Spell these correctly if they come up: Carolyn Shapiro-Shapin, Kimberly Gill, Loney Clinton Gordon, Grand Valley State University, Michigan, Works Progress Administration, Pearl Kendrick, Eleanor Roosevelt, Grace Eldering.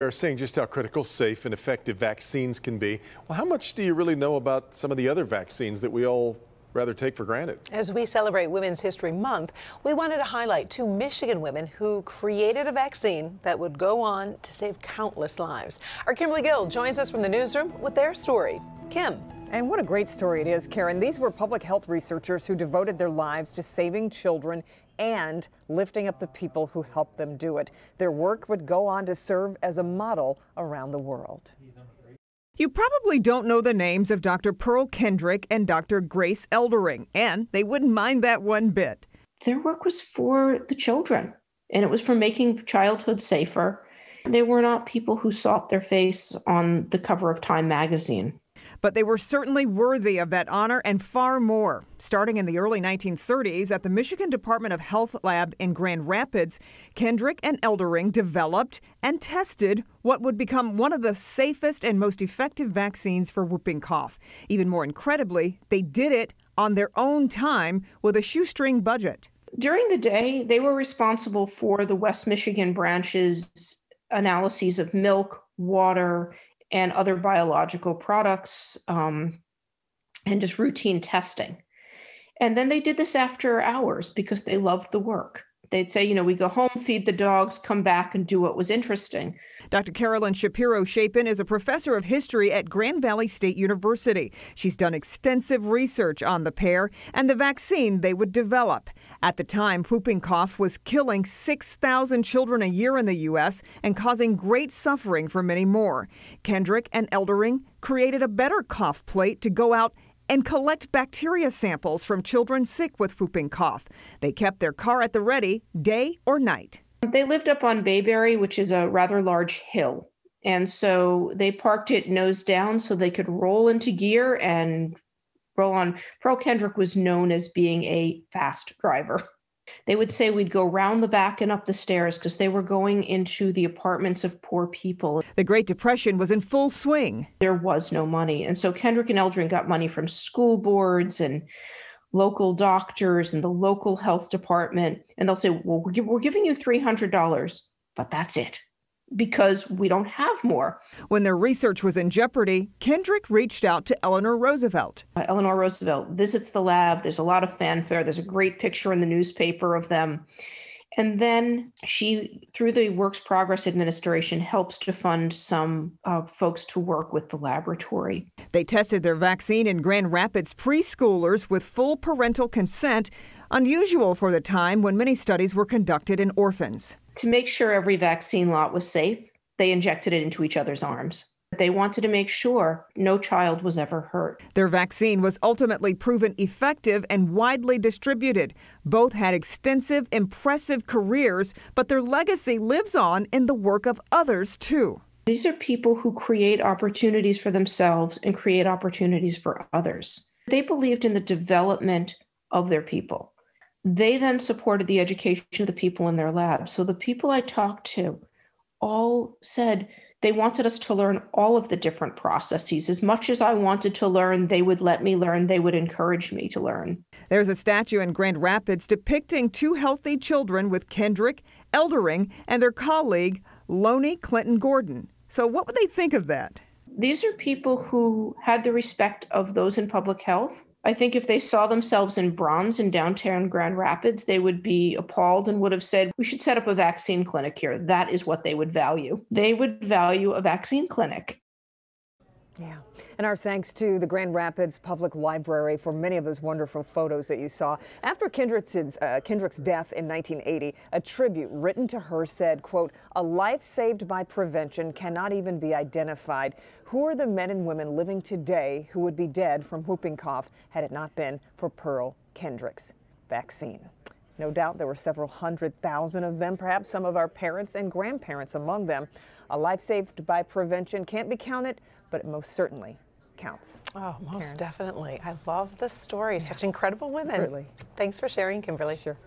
They're saying just how critical safe and effective vaccines can be. Well, how much do you really know about some of the other vaccines that we all rather take for granted? As we celebrate Women's History Month, we wanted to highlight two Michigan women who created a vaccine that would go on to save countless lives. Our Kimberly Gill joins us from the newsroom with their story. Kim. And what a great story it is, Karen. These were public health researchers who devoted their lives to saving children and lifting up the people who helped them do it. Their work would go on to serve as a model around the world. You probably don't know the names of Dr. Pearl Kendrick and Dr. Grace Eldering, and they wouldn't mind that one bit. Their work was for the children, and it was for making childhood safer. They were not people who sought their face on the cover of Time magazine. But they were certainly worthy of that honor and far more. Starting in the early 1930s at the Michigan Department of Health Lab in Grand Rapids, Kendrick and Eldering developed and tested what would become one of the safest and most effective vaccines for whooping cough. Even more incredibly, they did it on their own time with a shoestring budget. During the day, they were responsible for the West Michigan branch's analyses of milk, water, and other biological products, and just routine testing. And then they did this after hours because they loved the work. They'd say, you know, we go home, feed the dogs, come back and do what was interesting. Dr. Carolyn Shapiro-Shapin is a professor of history at Grand Valley State University. She's done extensive research on the pair and the vaccine they would develop. At the time, whooping cough was killing 6,000 children a year in the U.S. and causing great suffering for many more. Kendrick and Eldering created a better cough plate to go out and collect bacteria samples from children sick with whooping cough. They kept their car at the ready, day or night. They lived up on Bayberry, which is a rather large hill. And so they parked it nose down so they could roll into gear and roll on. Pearl Kendrick was known as being a fast driver. They would say we'd go round the back and up the stairs because they were going into the apartments of poor people. The Great Depression was in full swing. There was no money. And so Kendrick and Eldering got money from school boards and local doctors and the local health department. And they'll say, well, we're giving you $300, but that's it, because we don't have more. When their research was in jeopardy, Kendrick reached out to Eleanor Roosevelt. Eleanor Roosevelt visits the lab. There's a lot of fanfare. There's a great picture in the newspaper of them. And then she, through the Works Progress Administration, helps to fund some folks to work with the laboratory. They tested their vaccine in Grand Rapids preschoolers with full parental consent, unusual for the time when many studies were conducted in orphans. To make sure every vaccine lot was safe, they injected it into each other's arms. They wanted to make sure no child was ever hurt. Their vaccine was ultimately proven effective and widely distributed. Both had extensive, impressive careers, but their legacy lives on in the work of others, too. These are people who create opportunities for themselves and create opportunities for others. They believed in the development of their people. They then supported the education of the people in their lab. So the people I talked to all said they wanted us to learn all of the different processes. As much as I wanted to learn, they would let me learn. They would encourage me to learn. There's a statue in Grand Rapids depicting two healthy children with Kendrick, Eldering, and their colleague, Loney Clinton Gordon. So what would they think of that? These are people who had the respect of those in public health. I think if they saw themselves in bronze in downtown Grand Rapids, they would be appalled and would have said, we should set up a vaccine clinic here. That is what they would value. They would value a vaccine clinic. Yeah. And our thanks to the Grand Rapids Public Library for many of those wonderful photos that you saw. After Kendrick's death in 1980, a tribute written to her said, quote, "A life saved by prevention cannot even be identified. Who are the men and women living today who would be dead from whooping cough had it not been for Pearl Kendrick's vaccine?" No doubt there were several hundred thousand of them, perhaps some of our parents and grandparents among them. A life saved by prevention can't be counted, but it most certainly counts. Oh, most Karen. Definitely. I love this story. Yeah. Such incredible women. Really. Thanks for sharing, Kimberly. Sure.